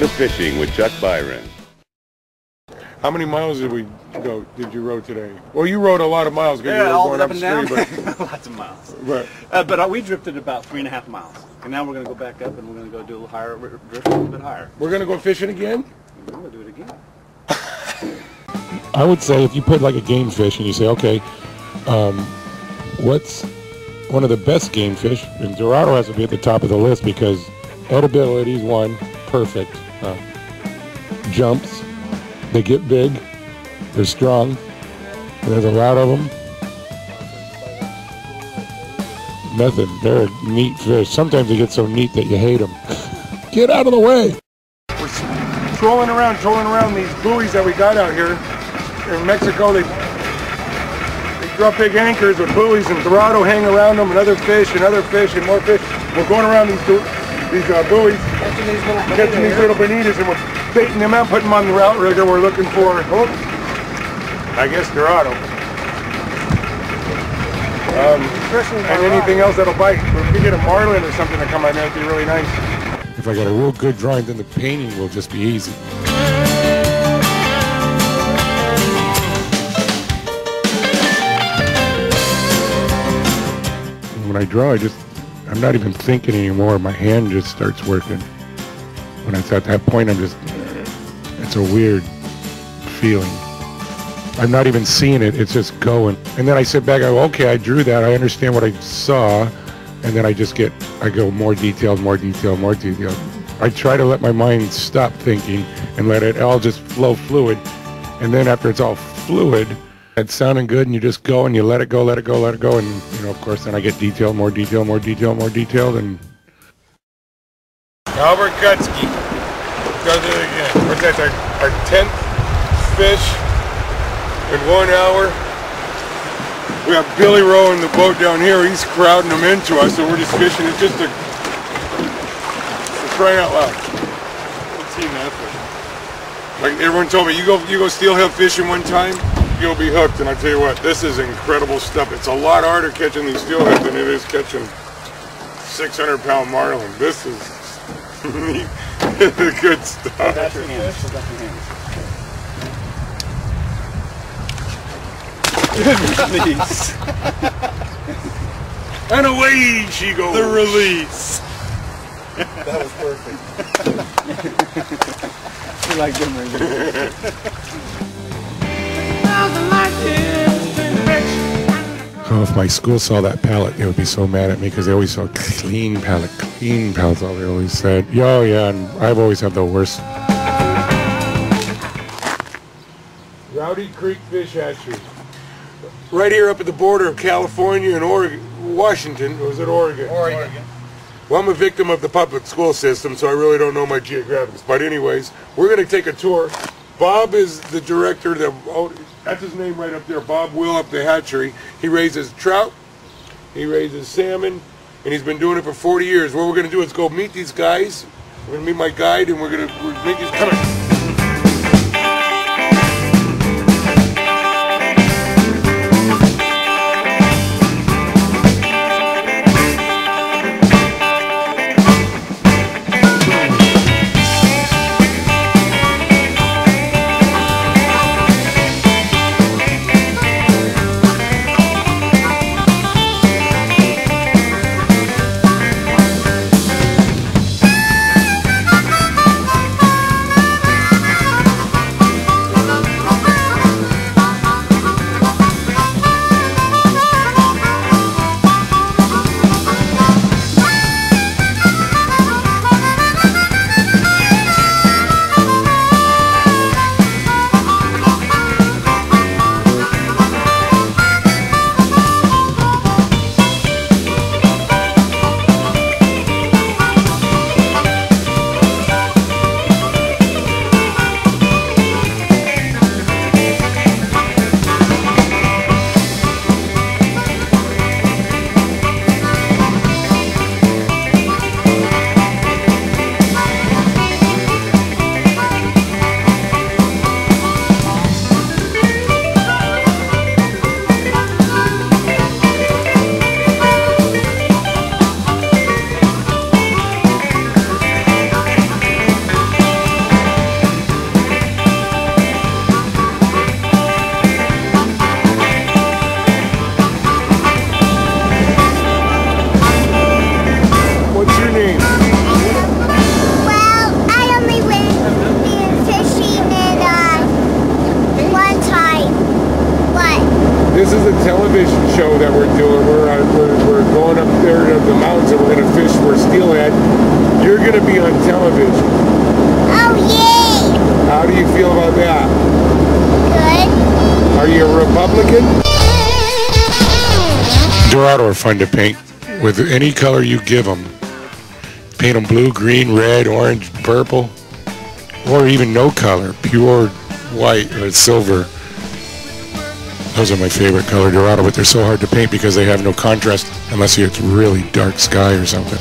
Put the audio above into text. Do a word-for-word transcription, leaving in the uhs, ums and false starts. Art of Fishing with Chuck Byron. How many miles did we go? Did you row today? Well, you rowed a lot of miles. Yeah, you were all going up and down. But lots of miles. Right. Uh, but uh, we drifted about three and a half miles, and now we're going to go back up, and we're going to go do a little higher, drift a little bit higher. We're going to go fishing again. We're going to do it again. I would say if you put like a game fish and you say, okay, um, what's one of the best game fish? And Dorado has to be at the top of the list because edibility is one, perfect, uh, jumps. They get big, they're strong, and there's a lot of them. Method, they're a neat fish. Sometimes they get so neat that you hate them. Get out of the way! We're trolling around, trolling around these buoys that we got out here. In Mexico, they, they drop big anchors with buoys, and Dorado hang around them, and other fish, and other fish, and more fish. We're going around these, these uh, buoys, catching these little bonitas, catching these little bonitas and we're baiting them out, putting them on the outrigger we're looking for. Oh, I guess Dorado. Um, and anything else that'll bite. If we get a marlin or something to come on there, it'd be really nice. If I got a real good drawing, then the painting will just be easy. When I draw, I just, I'm not even thinking anymore. My hand just starts working. When it's at that point, I'm just, it's a weird feeling. I'm not even seeing it, it's just going. And then I sit back, I go, okay, I drew that, I understand what I saw, and then I just get, I go more detailed, more detailed, more detailed. I try to let my mind stop thinking and let it all just flow fluid. And then after it's all fluid, it's sounding good and you just go and you let it go, let it go, let it go. And, you know, of course, then I get detailed, more detailed, more detailed, more detailed, and Albert Gutsky does it again. What's that? Our, our tenth fish in one hour. We have Billy Rowe in the boat down here. He's crowding them into us, so we're just fishing. It's just a, it's crying out loud. Team effort. Like everyone told me, you go, you go steelhead fishing one time, you'll be hooked. And I tell you what, this is incredible stuff. It's a lot harder catching these steelhead than it is catching six hundred pound marlin. This is. Good stuff. That's your hands. That's your hands. Release. And away she goes. The release. That was perfect. You like them right? Oh, if my school saw that palette, they would be so mad at me because they always saw clean palette. Bean pals, all they always said. Oh yeah, and I've always had the worst. Rowdy Creek Fish Hatchery. Right here up at the border of California and Oregon, Washington, or was it Oregon? Oregon. Oregon. Well, I'm a victim of the public school system, so I really don't know my geographics. But anyways, we're going to take a tour. Bob is the director, that, oh, that's his name right up there, Bob Will up the hatchery. He raises trout, he raises salmon, and he's been doing it for forty years. What we're going to do is go meet these guys. We're going to meet my guide, and we're going to make these come on. television show that we're doing. We're, on, we're, we're going up there to the mountains and we're going to fish for steelhead. You're going to be on television. Oh, yay! How do you feel about that? Good. Are you a Republican? Dorado are fun to paint with any color you give them. Paint them blue, green, red, orange, purple, or even no color, pure white or silver. Those are my favorite color, Dorado, but they're so hard to paint because they have no contrast unless it's really dark sky or something.